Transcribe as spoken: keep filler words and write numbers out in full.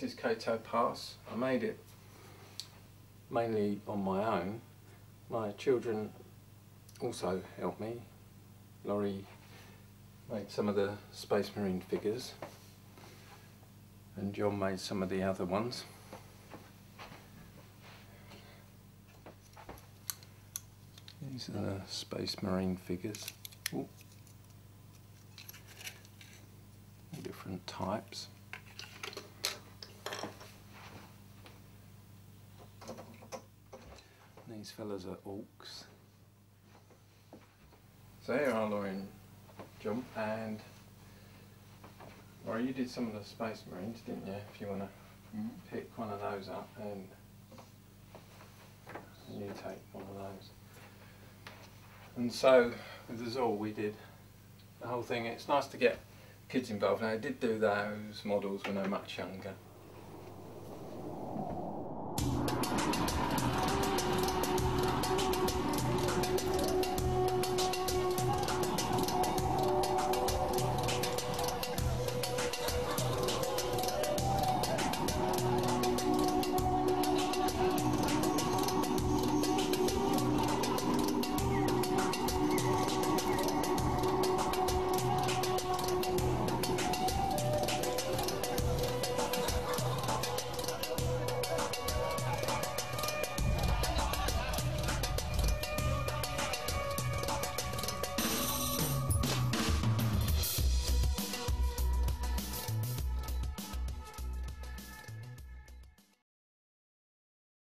This is Cato Pass. I made it mainly on my own. My children also helped me. Laurie made some of the Space Marine figures and John made some of the other ones. These are the Space Marine figures. Ooh. Different types. These fellas are Orks. So here are Laurie and John, and Laurie, you did some of the Space Marines, didn't you? If you want to mm-hmm. pick one of those up, and you take one of those. And so with us all, we did the whole thing. It's nice to get kids involved. Now, I did do those models when they were much younger.